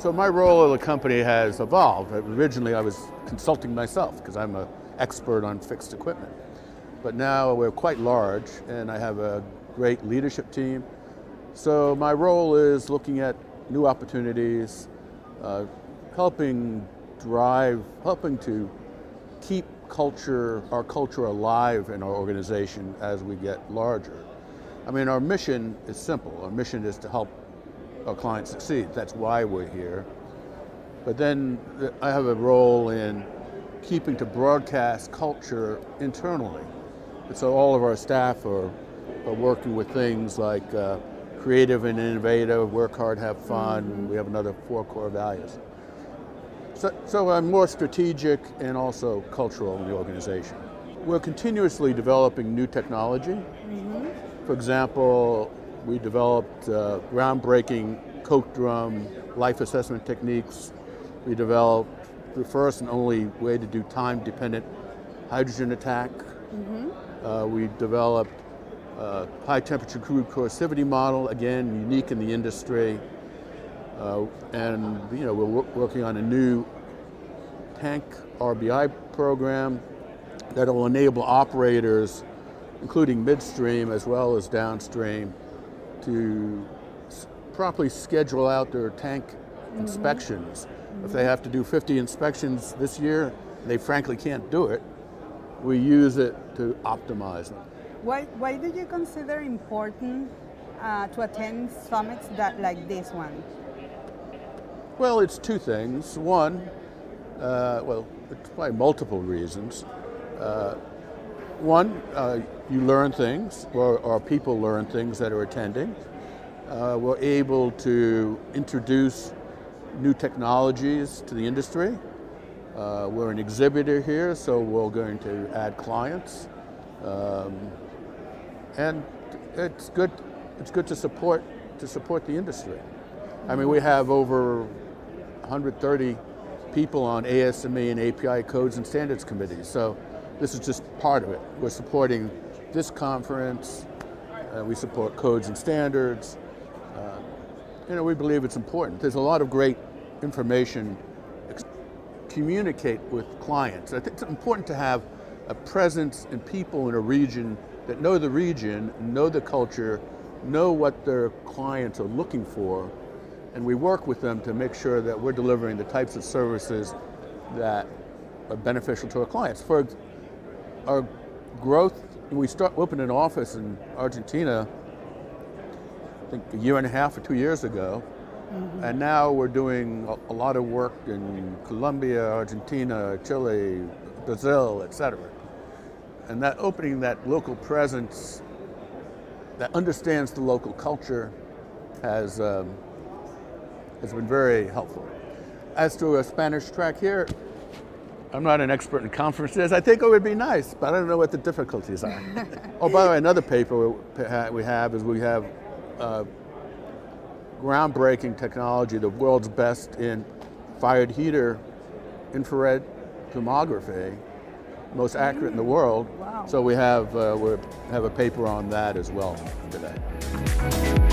So my role at the company has evolved. Originally, I was consulting myself because I'm an expert on fixed equipment. But now we're quite large, and I have a great leadership team. So my role is looking at new opportunities, helping to keep our culture alive in our organization as we get larger. I mean, our mission is simple. Our mission is to help our clients succeed. That's why we're here. But then I have a role in keeping to broadcast culture internally. And so all of our staff are working with things like creative and innovative, work hard, have fun. Mm-hmm. We have another 4 core values. So I'm more strategic and also cultural in the organization. We're continuously developing new technology. Mm-hmm. For example, we developed groundbreaking Coke drum life assessment techniques. We developed the first and only way to do time-dependent hydrogen attack. Mm-hmm. We developed a high-temperature crude coercivity model, again, unique in the industry. And you know, we're working on a new tank RBI program that will enable operators, including midstream as well as downstream, to properly schedule out their tank mm-hmm. inspections. Mm-hmm. If they have to do 50 inspections this year, they frankly can't do it. We use it to optimize them. Why do you consider important to attend summits like this one? Well, it's 2 things. One, well, it's probably multiple reasons. One, you learn things, or people learn things that are attending. We're able to introduce new technologies to the industry. We're an exhibitor here, so we're going to add clients. And it's good. It's good to support the industry. I mean, we have over 130 people on ASME and API codes and standards committees. So this is just part of it. We're supporting this conference. We support codes and standards. You know, we believe it's important. There's a lot of great information. Communicate with clients. I think it's important to have a presence in people in a region that know the region, know the culture, know what their clients are looking for, and we work with them to make sure that we're delivering the types of services that are beneficial to our clients. For our growth, we opened an office in Argentina, I think 1.5 or 2 years ago, mm-hmm. and now we're doing a lot of work in Colombia, Argentina, Chile, Brazil, etc. And that opening that local presence that understands the local culture has been very helpful. As to a Spanish track here, I'm not an expert in conferences. I think it would be nice, but I don't know what the difficulties are. Oh, by the way, another paper we have is we have groundbreaking technology, the world's best in fired heater infrared tomography, most accurate in the world. Wow. So we have a paper on that as well today.